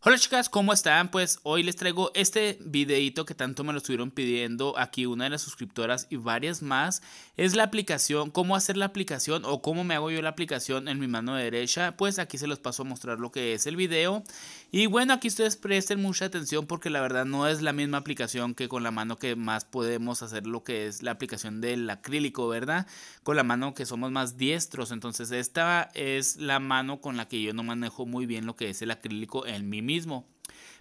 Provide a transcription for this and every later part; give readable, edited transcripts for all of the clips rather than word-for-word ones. Hola chicas, ¿cómo están? Pues hoy les traigo este videito que tanto me lo estuvieron pidiendo aquí una de las suscriptoras y varias más. Es la aplicación, cómo hacer la aplicación o cómo me hago yo la aplicación en mi mano derecha. Pues aquí se los paso a mostrar lo que es el video. Y bueno, aquí ustedes presten mucha atención porque la verdad no es la misma aplicación que con la mano que más podemos hacer lo que es la aplicación del acrílico, ¿verdad? Con la mano que somos más diestros. Entonces esta es la mano con la que yo no manejo muy bien lo que es el acrílico en mi mismo.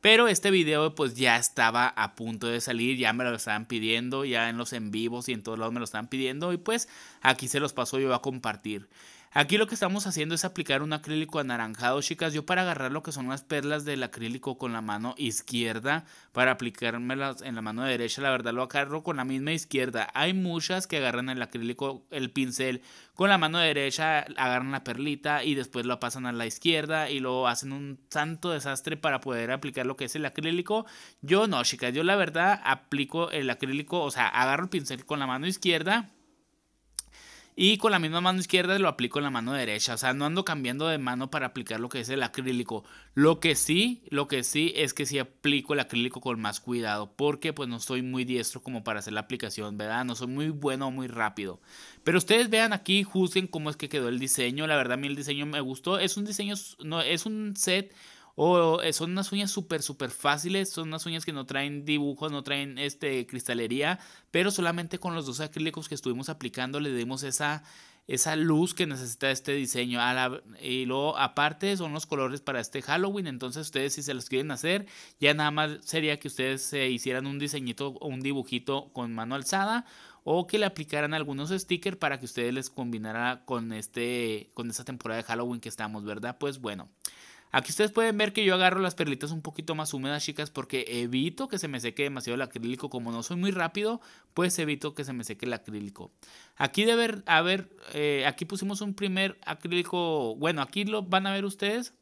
Pero este video pues ya estaba a punto de salir, ya me lo estaban pidiendo, ya en los en vivos y en todos lados me lo estaban pidiendo y pues aquí se los paso yo a compartir. Aquí lo que estamos haciendo es aplicar un acrílico anaranjado, chicas. Yo para agarrar lo que son las perlas del acrílico con la mano izquierda, para aplicármelas en la mano derecha, la verdad lo agarro con la misma izquierda. Hay muchas que agarran el acrílico, el pincel, con la mano derecha, agarran la perlita y después la pasan a la izquierda y luego hacen un santo desastre para poder aplicar lo que es el acrílico. Yo no, chicas. Yo la verdad aplico el acrílico, o sea, agarro el pincel con la mano izquierda y con la misma mano izquierda lo aplico en la mano derecha. O sea, no ando cambiando de mano para aplicar lo que es el acrílico. Lo que sí es que sí aplico el acrílico con más cuidado, porque pues no soy muy diestro como para hacer la aplicación, ¿verdad? No soy muy bueno o muy rápido. Pero ustedes vean aquí, juzguen cómo es que quedó el diseño. La verdad a mí el diseño me gustó. Es un diseño, no, es un set. Son unas uñas súper fáciles, son unas uñas que no traen dibujos, no traen cristalería, pero solamente con los dos acrílicos que estuvimos aplicando le dimos esa luz que necesita este diseño. Y luego aparte son los colores para este Halloween, entonces ustedes si se los quieren hacer, ya nada más sería que ustedes se hicieran un diseñito o un dibujito con mano alzada, o que le aplicaran algunos stickers para que ustedes les combinara con esta temporada de Halloween que estamos, ¿verdad? Pues bueno, aquí ustedes pueden ver que yo agarro las perlitas un poquito más húmedas, chicas, porque evito que se me seque demasiado el acrílico. Como no soy muy rápido, pues evito que se me seque el acrílico. Aquí aquí pusimos un primer acrílico. Bueno, aquí lo van a ver ustedes.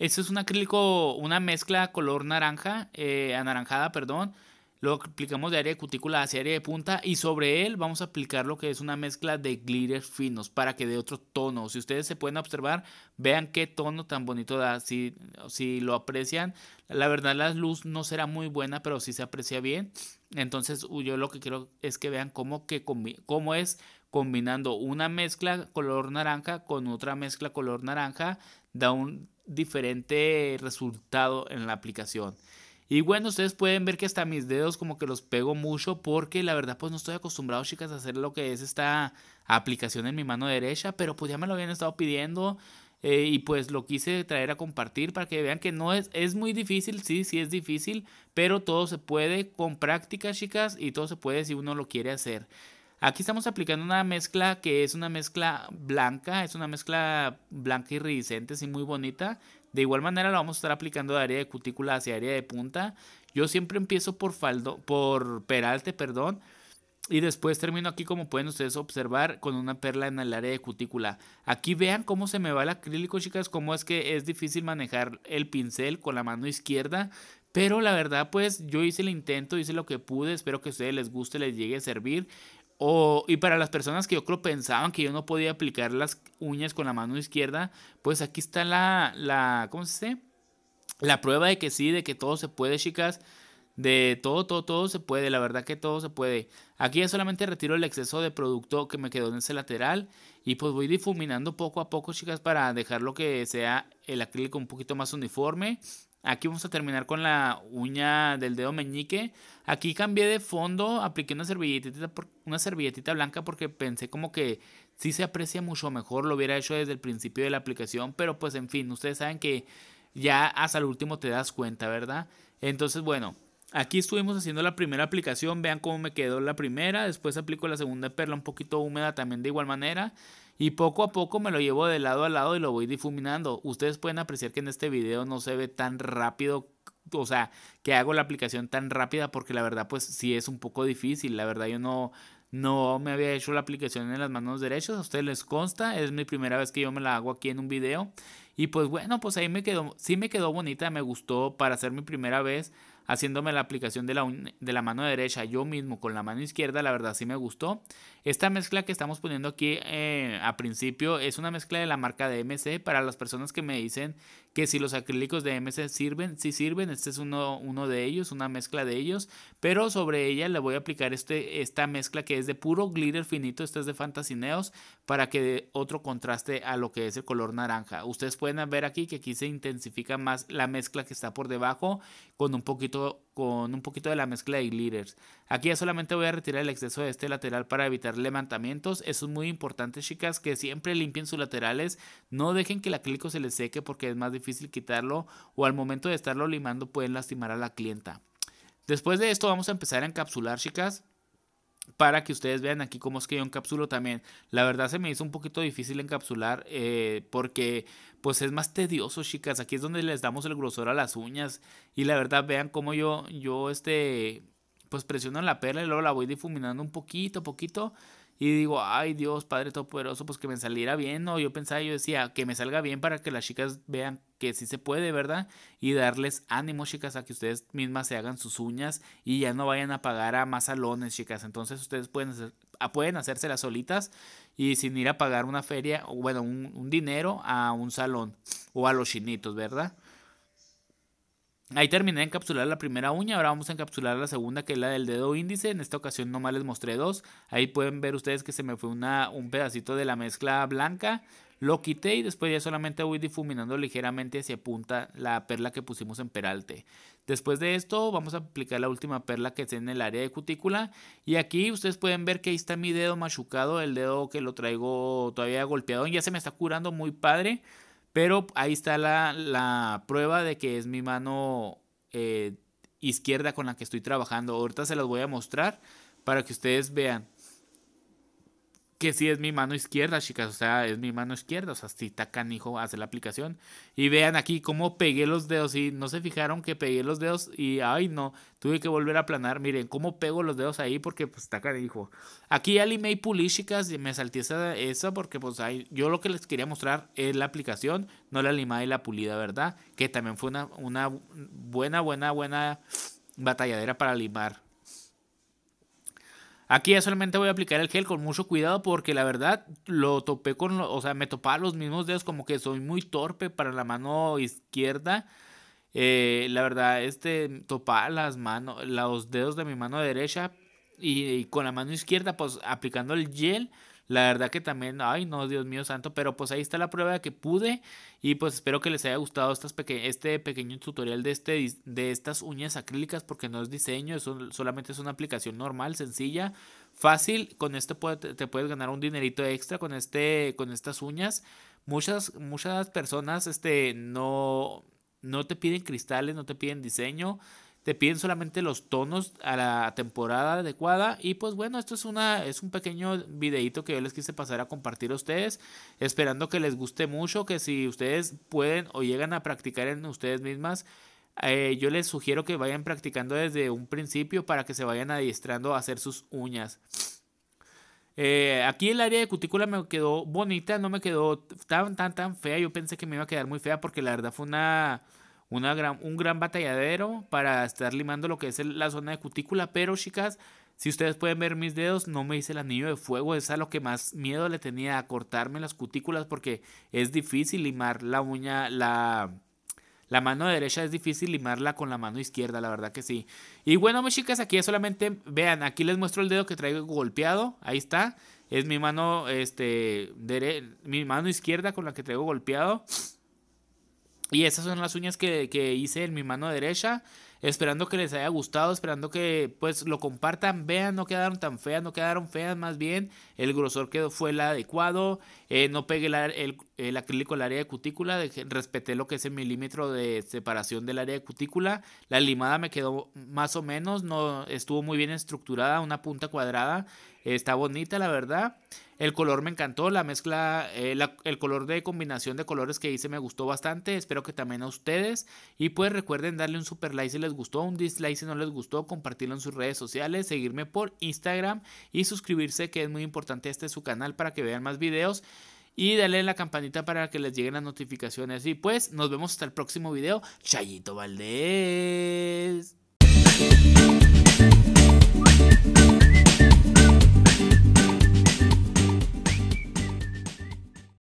Este es un acrílico, una mezcla color naranja, anaranjada, perdón. Lo aplicamos de área de cutícula hacia área de punta y sobre él vamos a aplicar lo que es una mezcla de glitter finos para que dé otro tono. Si ustedes se pueden observar, vean qué tono tan bonito da. Si lo aprecian, la verdad la luz no será muy buena, pero sí se aprecia bien. Entonces yo lo que quiero es que vean cómo es combinando una mezcla color naranja con otra mezcla color naranja. Da un diferente resultado en la aplicación. Y bueno, ustedes pueden ver que hasta mis dedos como que los pego mucho porque la verdad pues no estoy acostumbrado, chicas, a hacer lo que es esta aplicación en mi mano derecha. Pero pues ya me lo habían estado pidiendo y pues lo quise traer a compartir para que vean que no es muy difícil. Sí es difícil, pero todo se puede con práctica, chicas, y todo se puede si uno lo quiere hacer. Aquí estamos aplicando una mezcla que es una mezcla blanca. Es una mezcla blanca iridiscente, sí, muy bonita. De igual manera la vamos a estar aplicando de área de cutícula hacia área de punta. Yo siempre empiezo por peralte, perdón. Y después termino aquí, como pueden ustedes observar, con una perla en el área de cutícula. Aquí vean cómo se me va el acrílico, chicas. Cómo es que es difícil manejar el pincel con la mano izquierda. Pero la verdad, pues yo hice el intento, hice lo que pude. Espero que a ustedes les guste, les llegue a servir. Y para las personas que yo creo pensaban que yo no podía aplicar las uñas con la mano izquierda, pues aquí está ¿cómo se dice? La prueba de que sí, de que todo se puede, chicas. De todo se puede, la verdad que todo se puede. Aquí ya solamente retiro el exceso de producto que me quedó en ese lateral y pues voy difuminando poco a poco, chicas, para dejar lo que sea el acrílico un poquito más uniforme. Aquí vamos a terminar con la uña del dedo meñique. Aquí cambié de fondo, apliqué una servilletita blanca porque pensé como que sí se aprecia mucho mejor. Lo hubiera hecho desde el principio de la aplicación, pero pues en fin, ustedes saben que ya hasta el último te das cuenta, ¿verdad? Entonces, bueno, aquí estuvimos haciendo la primera aplicación. Vean cómo me quedó la primera. Después aplico la segunda perla un poquito húmeda también de igual manera. Y poco a poco me lo llevo de lado a lado y lo voy difuminando. Ustedes pueden apreciar que en este video no se ve tan rápido, o sea, que hago la aplicación tan rápida porque la verdad pues sí es un poco difícil. La verdad yo no me había hecho la aplicación en las manos derechas. A ustedes les consta, es mi primera vez que yo me la hago aquí en un video. Y pues bueno, pues ahí me quedó, sí me quedó bonita, me gustó para hacer mi primera vez. haciéndome la aplicación de la mano derecha yo mismo con la mano izquierda, la verdad sí me gustó. Esta mezcla que estamos poniendo aquí a principio es una mezcla de la marca de MC. Para las personas que me dicen que si los acrílicos de MC sirven, sí sirven, este es uno de ellos, una mezcla de ellos, pero sobre ella le voy a aplicar esta mezcla que es de puro glitter finito, este es de Fantacineos, para que dé otro contraste a lo que es el color naranja. Ustedes pueden ver aquí que aquí se intensifica más la mezcla que está por debajo con un poquito de la mezcla de glitters. Aquí ya solamente voy a retirar el exceso de este lateral para evitar levantamientos. Eso es muy importante, chicas, que siempre limpien sus laterales, no dejen que el acrílico se les seque porque es más difícil quitarlo o al momento de estarlo limando pueden lastimar a la clienta. Después de esto vamos a empezar a encapsular, chicas, para que ustedes vean aquí cómo es que yo encapsulo también. La verdad se me hizo un poquito difícil encapsular porque pues es más tedioso, chicas. Aquí es donde les damos el grosor a las uñas y la verdad vean cómo yo pues presiono la perla y luego la voy difuminando un poquito a poquito. Y digo, ay Dios, Padre Todopoderoso, pues que me saliera bien, ¿no? Yo pensaba, yo decía, que me salga bien para que las chicas vean que sí se puede, ¿verdad? Y darles ánimo, chicas, a que ustedes mismas se hagan sus uñas y ya no vayan a pagar a más salones, chicas. Entonces ustedes pueden hacérselas solitas y sin ir a pagar una feria, o bueno, un dinero a un salón o a los chinitos, ¿verdad? Ahí terminé de encapsular la primera uña, ahora vamos a encapsular la segunda, que es la del dedo índice. En esta ocasión nomás les mostré dos, ahí pueden ver ustedes que se me fue un pedacito de la mezcla blanca, lo quité y después ya solamente voy difuminando ligeramente hacia punta la perla que pusimos en peralte. Después de esto vamos a aplicar la última perla que es en el área de cutícula y aquí ustedes pueden ver que ahí está mi dedo machucado, el dedo que lo traigo todavía golpeado, ya se me está curando muy padre. Pero ahí está la prueba de que es mi mano izquierda con la que estoy trabajando. Ahorita se las voy a mostrar para que ustedes vean que sí es mi mano izquierda, chicas. O sea, es mi mano izquierda. O sea, sí está canijo hacer la aplicación. Y vean aquí cómo pegué los dedos. Y no se fijaron que pegué los dedos y, ay, no, tuve que volver a aplanar. Miren cómo pego los dedos ahí porque pues está canijo. Aquí ya limé y pulí, chicas. Y me salté esa porque pues ahí, yo lo que les quería mostrar es la aplicación, no la limada y la pulida, ¿verdad? Que también fue una buena batalladera para limar. Aquí ya solamente voy a aplicar el gel con mucho cuidado porque la verdad lo topé o sea, me topaba los mismos dedos, como que soy muy torpe para la mano izquierda. La verdad, topaba los dedos de mi mano derecha y con la mano izquierda, pues aplicando el gel. La verdad que también, ay no, Dios mío santo, pero pues ahí está la prueba que pude y pues espero que les haya gustado este pequeño tutorial de estas uñas acrílicas, porque no es diseño, solamente es una aplicación normal, sencilla, fácil. Con esto te puedes ganar un dinerito extra con estas uñas. Muchas personas no te piden cristales, no te piden diseño. Te piden solamente los tonos a la temporada adecuada. Y pues bueno, esto es un pequeño videito que yo les quise pasar a compartir a ustedes. Esperando que les guste mucho. Que si ustedes pueden o llegan a practicar en ustedes mismas. Yo les sugiero que vayan practicando desde un principio para que se vayan adiestrando a hacer sus uñas. Aquí el área de cutícula me quedó bonita. No me quedó tan fea. Yo pensé que me iba a quedar muy fea porque la verdad fue un gran batalladero para estar limando lo que es la zona de cutícula. Pero chicas, si ustedes pueden ver mis dedos, no me hice el anillo de fuego. Es a lo que más miedo le tenía, a cortarme las cutículas, porque es difícil limar la uña, la mano derecha es difícil limarla con la mano izquierda, la verdad que sí. Y bueno, mis chicas, aquí es solamente, vean, aquí les muestro el dedo que traigo golpeado, ahí está, es mi mano, mi mano izquierda con la que traigo golpeado. Y esas son las uñas que hice en mi mano derecha. Esperando que les haya gustado, esperando que pues lo compartan. Vean, no quedaron tan feas, no quedaron feas, más bien el grosor fue el adecuado. No pegué el acrílico al área de cutícula, respeté lo que es el milímetro de separación del área de cutícula. La limada me quedó más o menos, no estuvo muy bien estructurada, una punta cuadrada. Está bonita, la verdad. El color me encantó, la mezcla, el color de combinación de colores que hice me gustó bastante. Espero que también a ustedes. Y pues recuerden darle un super like si les gustó, un dislike si no les gustó, compartirlo en sus redes sociales, seguirme por Instagram y suscribirse, que es muy importante. Este es su canal para que vean más videos. Y darle la campanita para que les lleguen las notificaciones. Y pues nos vemos hasta el próximo video. Chayito Valdés.